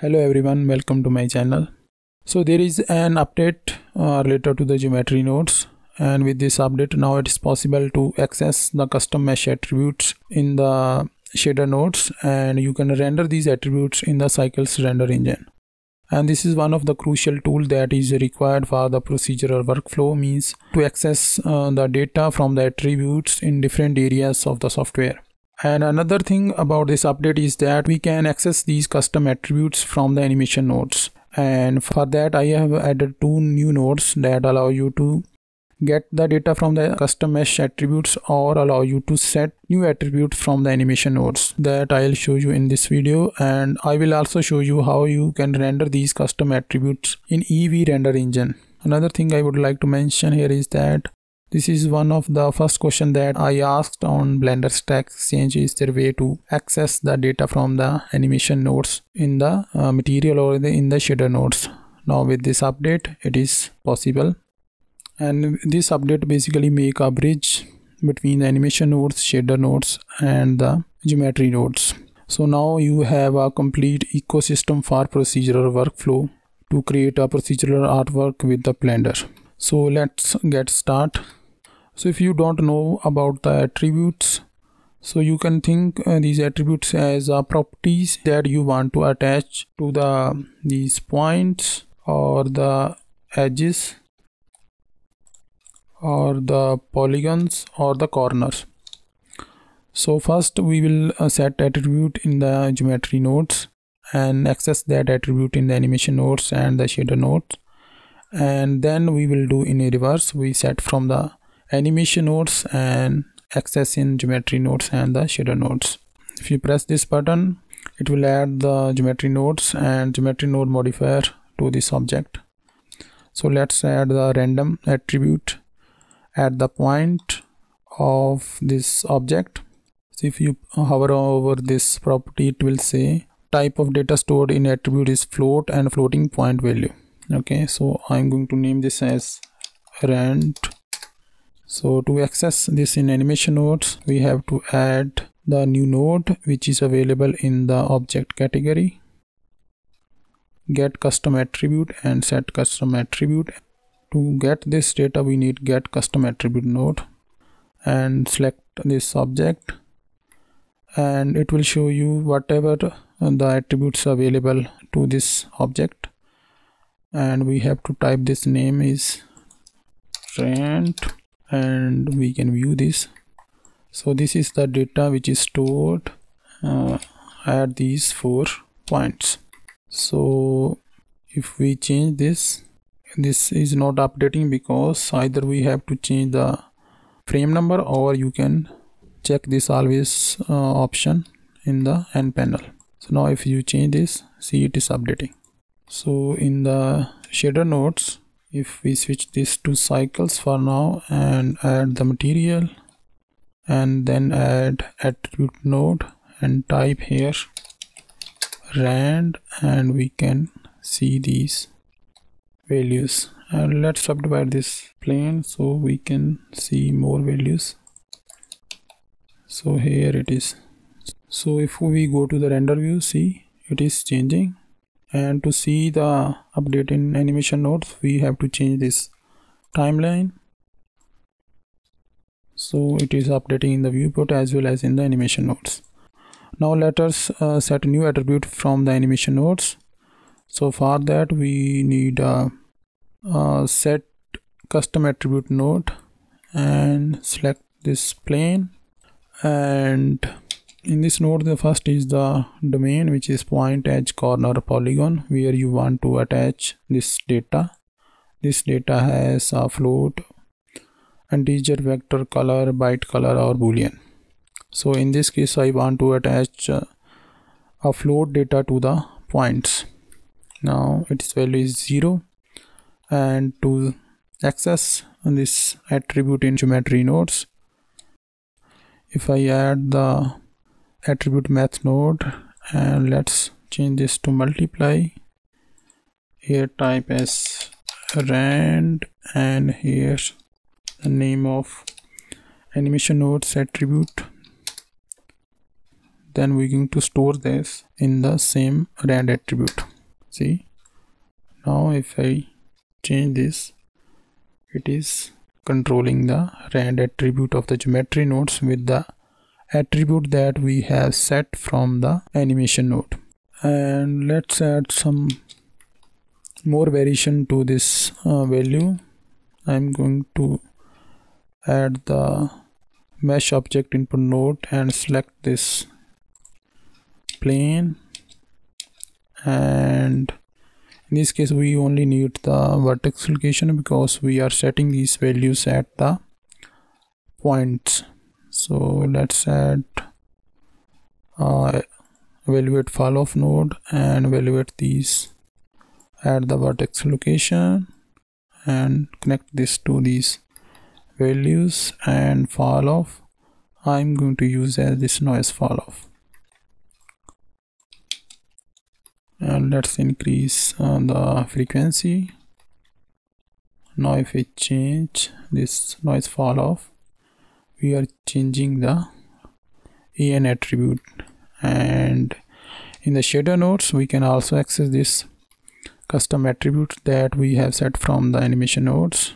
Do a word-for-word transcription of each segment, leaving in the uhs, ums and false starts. Hello everyone, welcome to my channel. So there is an update uh, related to the geometry nodes, and with this update now it is possible to access the custom mesh attributes in the shader nodes, and you can render these attributes in the Cycles render engine. And this is one of the crucial tool that is required for the procedural workflow, means to access uh, the data from the attributes in different areas of the software. And another thing about this update is that we can access these custom attributes from the animation nodes, and for that I have added two new nodes that allow you to get the data from the custom mesh attributes or allow you to set new attributes from the animation nodes, that I'll show you in this video. And I will also show you how you can render these custom attributes in Eevee render engine. Another thing I would like to mention here is that this is one of the first question that I asked on Blender Stack Exchange: is there a way to access the data from the animation nodes in the uh, material or the, in the shader nodes. Now with this update it is possible, and this update basically make a bridge between the animation nodes, shader nodes and the geometry nodes. So now you have a complete ecosystem for procedural workflow to create a procedural artwork with the Blender. So let's get started. So if you don't know about the attributes, so you can think uh, these attributes as uh, properties that you want to attach to the these points or the edges or the polygons or the corners. So first we will uh, set attribute in the geometry nodes and access that attribute in the animation nodes and the shader nodes, and then we will do in a reverse. We set from the animation nodes and access in geometry nodes and the shader nodes. If you press this button, it will add the geometry nodes and geometry node modifier to this object. So let's add the random attribute at the point of this object. So if you hover over this property, it will say type of data stored in attribute is float and floating point value. Okay, so I'm going to name this as rand. So to access this in animation nodes, we have to add the new node which is available in the object category, get custom attribute and set custom attribute. To get this data we need get custom attribute node, and select this object, and it will show you whatever the attributes available to this object. And we have to type this name is rand, and we can view this. So this is the data which is stored uh, at these four points. So if we change this, this is not updating because either we have to change the frame number, or you can check this always uh, option in the end panel. So now if you change this, see it is updating. So in the shader nodes, if we switch this to Cycles for now and add the material and then add attribute node and type here rand, and we can see these values. And let's subdivide this plane so we can see more values. So here it is. So if we go to the render view, see it is changing. And to see the update in animation nodes, we have to change this timeline. So it is updating in the viewport as well as in the animation nodes. Now let us uh, set new attribute from the animation nodes. So for that we need a, a set custom attribute node, and select this plane. And in this node, the first is the domain, which is point, edge, corner, polygon, where you want to attach this data. This data has a float, integer, vector, color, byte, color or boolean. So in this case I want to attach uh, a float data to the points. Now its value is zero, and to access this attribute in geometry nodes, if I add the attribute math node and let's change this to multiply, here type as rand, and here the name of animation nodes attribute, then we're going to store this in the same rand attribute. See, now if I change this, it is controlling the rand attribute of the geometry nodes with the attribute that we have set from the animation node. And let's add some more variation to this uh, value. I'm going to add the mesh object input node and select this plane, and in this case we only need the vertex location because we are setting these values at the points. So let's add uh, evaluate fall off node and evaluate these at the vertex location and connect this to these values, and fall off I'm going to use as this noise fall off. And let's increase uh, the frequency. Now if we change this noise fall off, we are changing the E N attribute, and in the shader nodes we can also access this custom attribute that we have set from the animation nodes.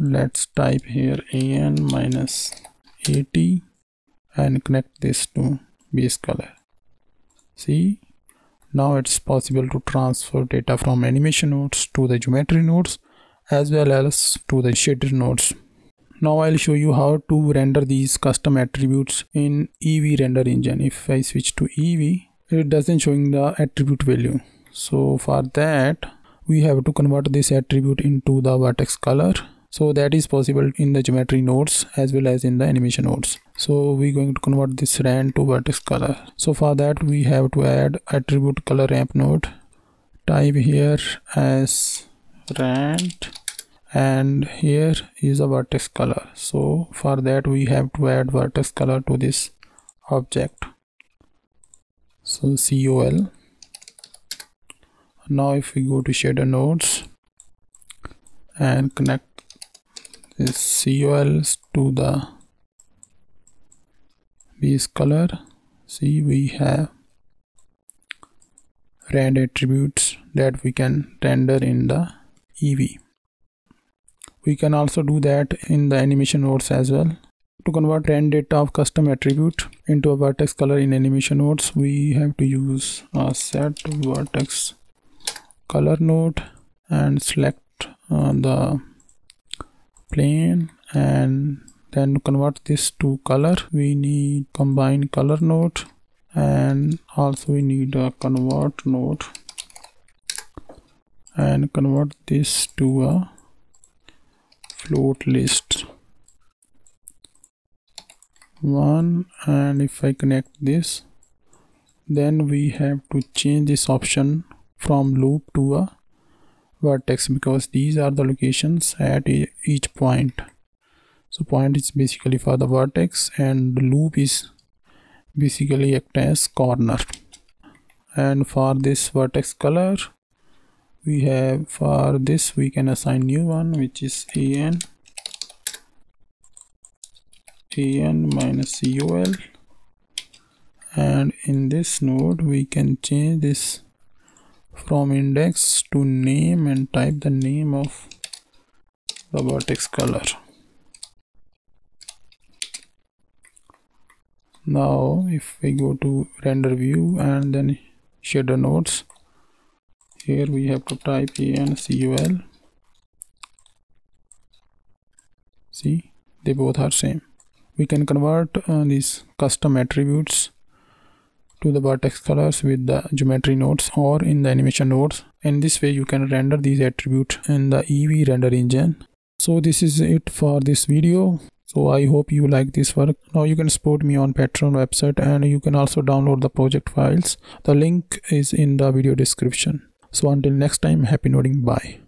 Let's type here an minus at and connect this to base color. See, now it's possible to transfer data from animation nodes to the geometry nodes as well as to the shader nodes. Now I'll show you how to render these custom attributes in Eevee render engine. If I switch to Eevee, it doesn't showing the attribute value. So for that we have to convert this attribute into the vertex color. So that is possible in the geometry nodes as well as in the animation nodes. So we're going to convert this rand to vertex color. So for that we have to add attribute color ramp node. Type here as rand, and here is a vertex color. So for that we have to add vertex color to this object. So col. Now if we go to shader nodes and connect this cols to the base color, see we have rand attributes that we can render in the Eevee. We can also do that in the animation nodes as well. To convert rand data of custom attribute into a vertex color in animation nodes, we have to use a set vertex color node and select uh, the plane, and then to convert this to color we need combine color node, and also we need a convert node and convert this to a float list one. And if I connect this, then we have to change this option from loop to a vertex because these are the locations at each point. So point is basically for the vertex and the loop is basically act as corner. And for this vertex color we have, for this we can assign new one which is an an minus col, and in this node we can change this from index to name and type the name of the vertex color. Now if we go to render view and then shader nodes, here we have to type an col. See, they both are same. We can convert uh, these custom attributes to the vertex colors with the geometry nodes or in the animation nodes, and this way you can render these attributes in the Eevee render engine. So this is it for this video. So I hope you like this work. Now you can support me on Patreon website, and you can also download the project files. The link is in the video description. So until next time, happy noding, bye.